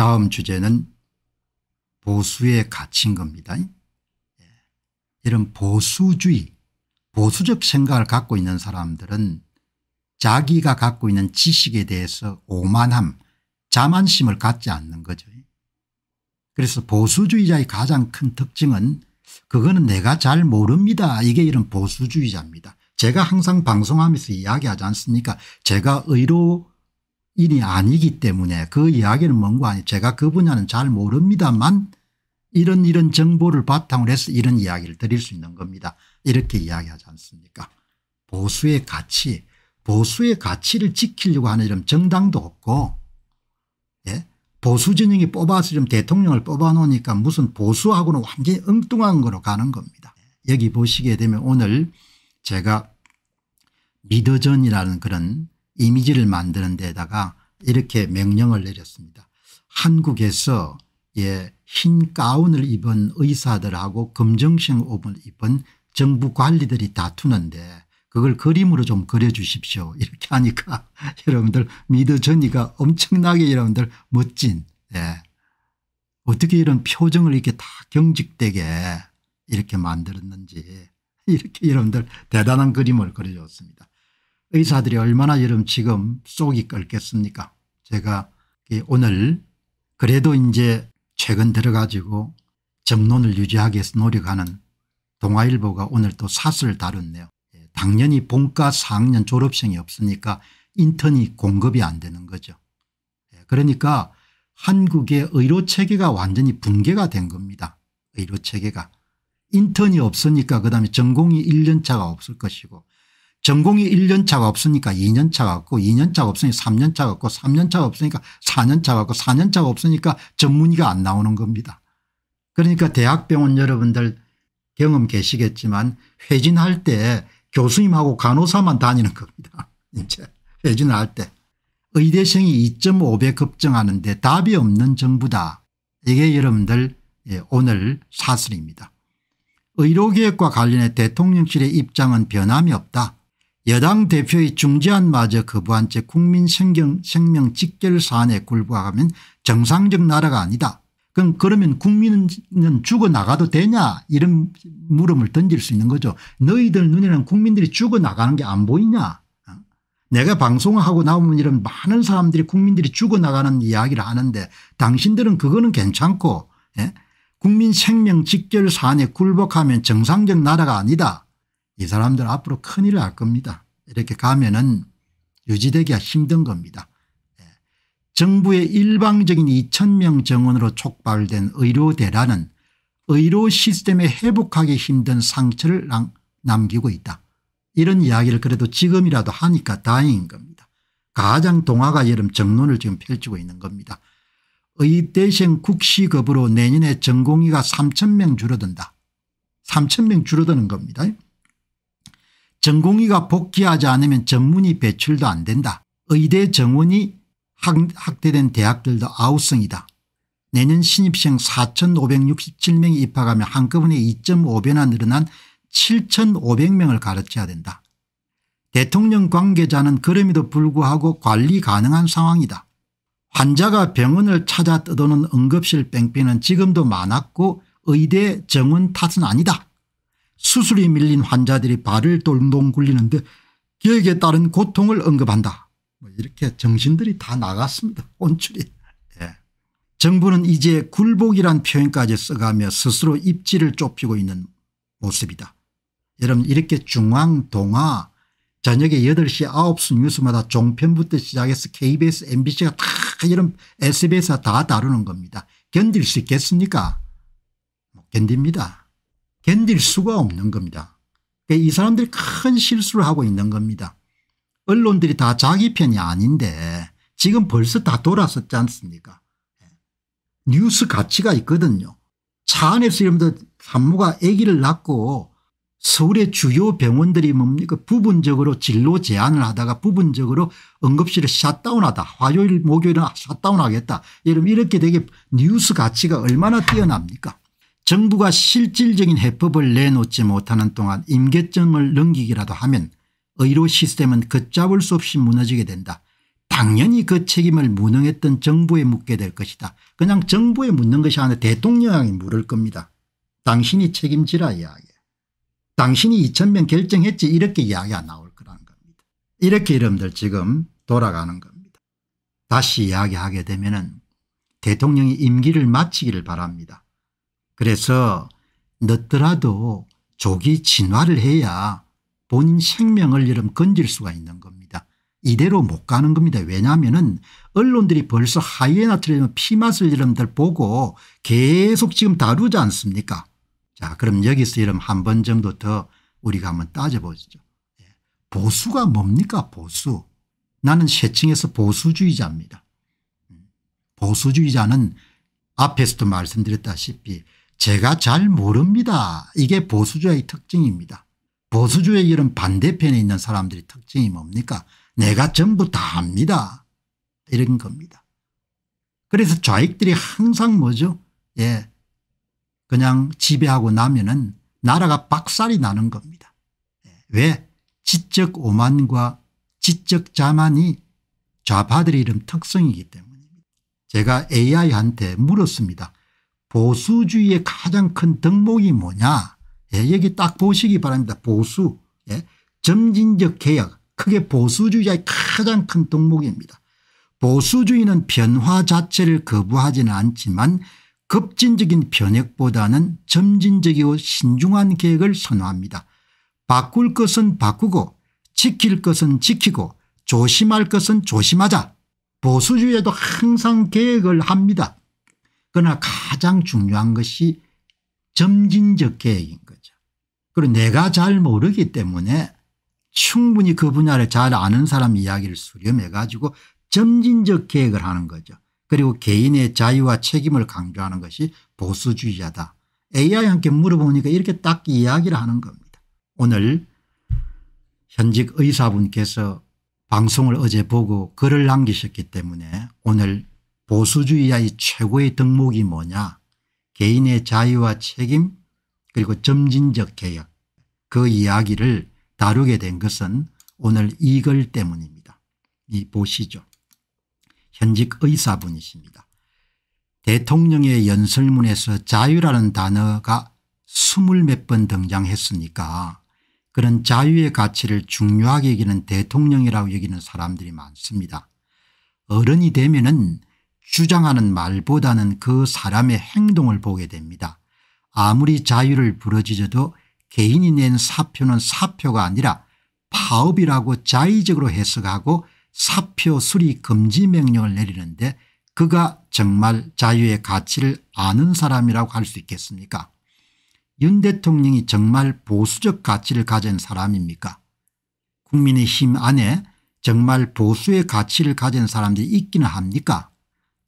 다음 주제는 보수의 가치인 겁니다. 이런 보수주의, 보수적 생각을 갖고 있는 사람들은 자기가 갖고 있는 지식에 대해서 오만함, 자만심을 갖지 않는 거죠. 그래서 보수주의자의 가장 큰 특징은 그거는 내가 잘 모릅니다. 이게 이런 보수주의자입니다. 제가 항상 방송하면서 이야기하지 않습니까? 제가 의료인이 아니기 때문에 그 이야기는 뭔고 아니 제가 그 분야는 잘 모릅니다만 이런 정보를 바탕으로 해서 이런 이야기를 드릴 수 있는 겁니다. 이렇게 이야기하지 않습니까? 보수의 가치, 보수의 가치를 지키려고 하는 이런 정당도 없고, 예? 보수 진영이 뽑아서 좀 대통령을 뽑아놓으니까 무슨 보수하고는 완전히 엉뚱한 거로 가는 겁니다. 여기 보시게 되면 오늘 제가 미더전이라는 그런 이미지를 만드는 데다가 이렇게 명령을 내렸습니다. 한국에서 흰 가운을 입은 의사들하고 검정색 옷을 입은 정부 관리들이 다투는데 그걸 그림으로 좀 그려주십시오. 이렇게 하니까 여러분들 미더전이가 엄청나게 여러분들 멋진, 예. 어떻게 이런 표정을 이렇게 다 경직되게 이렇게 만들었는지 이렇게 여러분들 대단한 그림을 그려줬습니다. 의사들이 얼마나 여러분 지금 속이 끓겠습니까? 제가 오늘 그래도 이제 최근 들어가지고 정론을 유지하기 위해서 노력하는 동아일보가 오늘 또 사설을 다뤘네요. 당연히 본과 4학년 졸업생이 없으니까 인턴이 공급이 안 되는 거죠. 그러니까 한국의 의료체계가 완전히 붕괴가 된 겁니다. 의료체계가. 인턴이 없으니까 그다음에 전공이 1년차가 없을 것이고 전공이 1년차가 없으니까 2년차가 없고 2년차가 없으니까 3년차가 없고 3년차가 없으니까 4년차가 없고 4년차가 없으니까 전문의가 안 나오는 겁니다. 그러니까 대학병원 여러분들 경험 계시겠지만 회진할 때 교수님하고 간호사만 다니는 겁니다. 이제 회진을 할 때 의대생이 2.5배 급증하는데 답이 없는 정부다. 이게 여러분들 오늘 사설입니다. 의료개혁과 관련해 대통령실의 입장은 변함이 없다. 여당 대표의 중재안마저 거부한 채 국민 생명 직결 사안에 굴복하면 정상적 나라가 아니다. 그럼 그러면 국민은 죽어나가도 되냐 이런 물음을 던질 수 있는 거죠. 너희들 눈에는 국민들이 죽어나가는 게 안 보이냐. 내가 방송하고 나오면 이런 많은 사람들이 국민들이 죽어나가는 이야기를 하는데 당신들은 그거는 괜찮고, 예? 국민 생명 직결 사안에 굴복하면 정상적 나라가 아니다. 이 사람들 앞으로 큰일을 할 겁니다. 이렇게 가면은 유지되기가 힘든 겁니다. 정부의 일방적인 2,000명 정원으로 촉발된 의료대란은 의료 시스템에 회복하기 힘든 상처를 남기고 있다. 이런 이야기를 그래도 지금이라도 하니까 다행인 겁니다. 가장 동화가 여름 정론을 지금 펼치고 있는 겁니다. 의대생 국시급으로 내년에 전공의가 3,000명 줄어든다. 3,000명 줄어드는 겁니다. 전공의가 복귀하지 않으면 전문의 배출도 안 된다. 의대 정원이 학대된 대학들도 아우성이다. 내년 신입생 4,567명이 입학하며 한꺼번에 2.5배나 늘어난 7,500명을 가르쳐야 된다. 대통령 관계자는 그럼에도 불구하고 관리 가능한 상황이다. 환자가 병원을 찾아 떠도는 응급실 뺑뺑이는 지금도 많았고 의대 정원 탓은 아니다. 수술이 밀린 환자들이 발을 동동 굴리는데 기억에 따른 고통을 언급한다. 뭐 이렇게 정신들이 다 나갔습니다. 온출이. 예. 정부는 이제 굴복이란 표현까지 써가며 스스로 입지를 좁히고 있는 모습이다. 여러분 이렇게 중앙동아 저녁에 8시 9시 뉴스마다 종편부터 시작해서 KBS MBC가 다 이런 SBS가 다 다루는 겁니다. 견딜 수 있겠습니까? 못 견딥니다. 견딜 수가 없는 겁니다. 그러니까 이 사람들이 큰 실수를 하고 있는 겁니다. 언론들이 다 자기 편이 아닌데 지금 벌써 다 돌아섰지 않습니까? 뉴스 가치가 있거든요. 차 안에서 이러면 산모가 아기를 낳고 서울의 주요 병원들이 뭡니까? 부분적으로 진로 제한을 하다가 부분적으로 응급실을 셧다운하다. 화요일 목요일은 셧다운하겠다. 여러분 이렇게 되게 뉴스 가치가 얼마나 뛰어납니까? 정부가 실질적인 해법을 내놓지 못하는 동안 임계점을 넘기기라도 하면 의료 시스템은 걷잡을 수 없이 무너지게 된다. 당연히 그 책임을 무능했던 정부에 묻게 될 것이다. 그냥 정부에 묻는 것이 아니라 대통령이 물을 겁니다. 당신이 책임지라 이야기. 당신이 2,000명 결정했지 이렇게 이야기가 나올 거라는 겁니다. 이렇게 여러분들 지금 돌아가는 겁니다. 다시 이야기하게 되면은 대통령이 임기를 마치기를 바랍니다. 그래서 늦더라도 조기 진화를 해야 본인 생명을 여러분 건질 수가 있는 겁니다. 이대로 못 가는 겁니다. 왜냐하면은 언론들이 벌써 하이에나처럼 피맛을 여러분들 보고 계속 지금 다루지 않습니까? 자, 그럼 여기서 여러분 한 번 정도 더 우리가 한번 따져보시죠. 보수가 뭡니까? 보수. 나는 세칭해서 보수주의자입니다. 보수주의자는 앞에서도 말씀드렸다시피 제가 잘 모릅니다. 이게 보수주의의 특징입니다. 보수주의의 이런 반대편에 있는 사람들의 특징이 뭡니까? 내가 전부 다 압니다. 이런 겁니다. 그래서 좌익들이 항상 뭐죠? 예. 그냥 지배하고 나면은 나라가 박살이 나는 겁니다. 왜? 지적 오만과 지적 자만이 좌파들의 이런 특성이기 때문입니다. 제가 AI한테 물었습니다. 보수주의의 가장 큰 덕목이 뭐냐? 예, 여기 딱 보시기 바랍니다. 보수. 예, 점진적 개혁. 그게 보수주의자의 가장 큰 덕목입니다. 보수주의는 변화 자체를 거부하지는 않지만 급진적인 변혁보다는 점진적이고 신중한 계획을 선호합니다. 바꿀 것은 바꾸고 지킬 것은 지키고 조심할 것은 조심하자. 보수주의에도 항상 계획을 합니다. 그러나 가장 중요한 것이 점진적 계획인 거죠. 그리고 내가 잘 모르기 때문에 충분히 그 분야를 잘 아는 사람 이야기를 수렴해 가지고 점진적 계획을 하는 거죠. 그리고 개인의 자유와 책임을 강조하는 것이 보수주의자다. AI한테 물어보니까 이렇게 딱 이야기를 하는 겁니다. 오늘 현직 의사분께서 방송을 어제 보고 글을 남기셨기 때문에 오늘 보수주의자의 최고의 덕목이 뭐냐. 개인의 자유와 책임 그리고 점진적 개혁. 그 이야기를 다루게 된 것은 오늘 이 글 때문입니다. 이 보시죠. 현직 의사분이십니다. 대통령의 연설문에서 자유라는 단어가 20몇 번 등장했으니까 그런 자유의 가치를 중요하게 여기는 대통령이라고 여기는 사람들이 많습니다. 어른이 되면은 주장하는 말보다는 그 사람의 행동을 보게 됩니다. 아무리 자유를 부러지져도 개인이 낸 사표는 사표가 아니라 파업이라고 자의적으로 해석하고 사표 수리 금지 명령을 내리는데 그가 정말 자유의 가치를 아는 사람이라고 할 수 있겠습니까? 윤 대통령이 정말 보수적 가치를 가진 사람입니까? 국민의힘 안에 정말 보수의 가치를 가진 사람들이 있기는 합니까?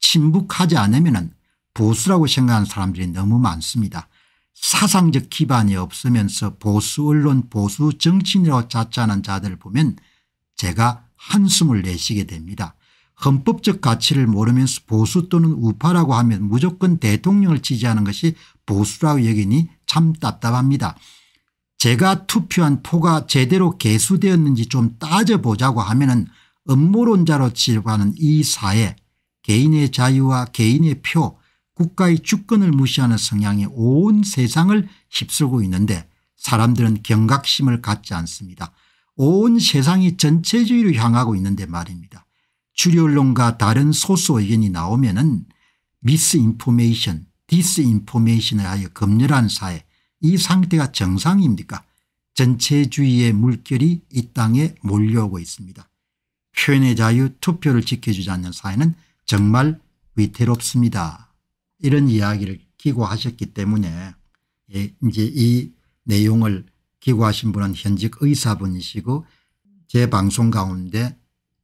침묵하지 않으면 보수라고 생각하는 사람들이 너무 많습니다. 사상적 기반이 없으면서 보수 언론 보수 정치인이라고 자처하는 자들을 보면 제가 한숨을 내쉬게 됩니다. 헌법적 가치를 모르면서 보수 또는 우파라고 하면 무조건 대통령을 지지하는 것이 보수라고 여기니 참 답답합니다. 제가 투표한 표가 제대로 개수되었는지 좀 따져보자고 하면은 음모론자로 치부하는 이 사회, 개인의 자유와 개인의 표, 국가의 주권을 무시하는 성향이 온 세상을 휩쓸고 있는데 사람들은 경각심을 갖지 않습니다. 온 세상이 전체주의로 향하고 있는데 말입니다. 주류 언론과 다른 소수 의견이 나오면은 미스인포메이션, 디스인포메이션을 하여 검열한 사회, 이 상태가 정상입니까? 전체주의의 물결이 이 땅에 몰려오고 있습니다. 표현의 자유, 투표를 지켜주지 않는 사회는 정말 위태롭습니다. 이런 이야기를 기고하셨기 때문에 이제 이 내용을 기고하신 분은 현직 의사분이시고 제 방송 가운데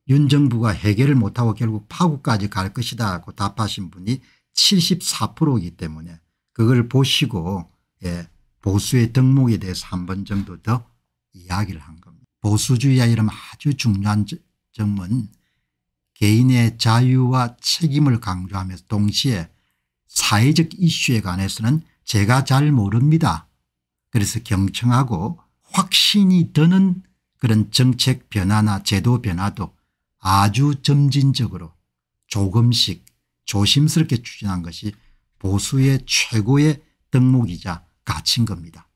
윤 정부가 해결을 못하고 결국 파국까지 갈 것이다 하고 답하신 분이 74%이기 때문에 그걸 보시고 예, 보수의 덕목에 대해서 한 번 정도 더 이야기를 한 겁니다. 보수주의야 이런 아주 중요한 점은 개인의 자유와 책임을 강조하면서 동시에 사회적 이슈에 관해서는 제가 잘 모릅니다. 그래서 경청하고 확신이 드는 그런 정책 변화나 제도 변화도 아주 점진적으로 조금씩 조심스럽게 추진한 것이 보수의 최고의 덕목이자 가치인 겁니다.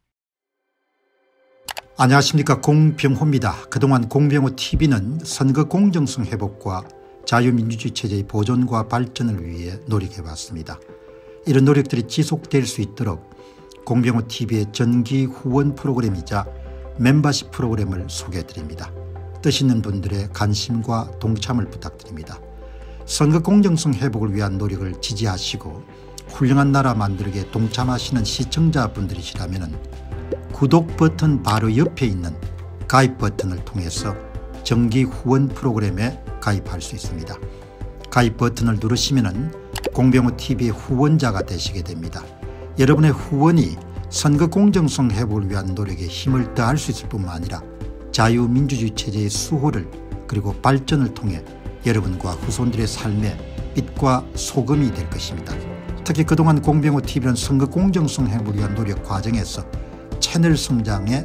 안녕하십니까, 공병호입니다. 그동안 공병호TV는 선거 공정성 회복과 자유민주주의 체제의 보존과 발전을 위해 노력해왔습니다. 이런 노력들이 지속될 수 있도록 공병호TV의 정기 후원 프로그램이자 멤버십 프로그램을 소개해드립니다. 뜻 있는 분들의 관심과 동참을 부탁드립니다. 선거 공정성 회복을 위한 노력을 지지하시고 훌륭한 나라 만들기에 동참하시는 시청자분들이시라면 구독 버튼 바로 옆에 있는 가입 버튼을 통해서 정기 후원 프로그램에 가입할 수 있습니다. 가입 버튼을 누르시면 공병호TV의 후원자가 되시게 됩니다. 여러분의 후원이 선거 공정성 회복을 위한 노력에 힘을 더할 수 있을 뿐만 아니라 자유민주주의 체제의 수호를 그리고 발전을 통해 여러분과 후손들의 삶에 빛과 소금이 될 것입니다. 특히 그동안 공병호TV는 선거 공정성 회복을 위한 노력 과정에서 채널 성장에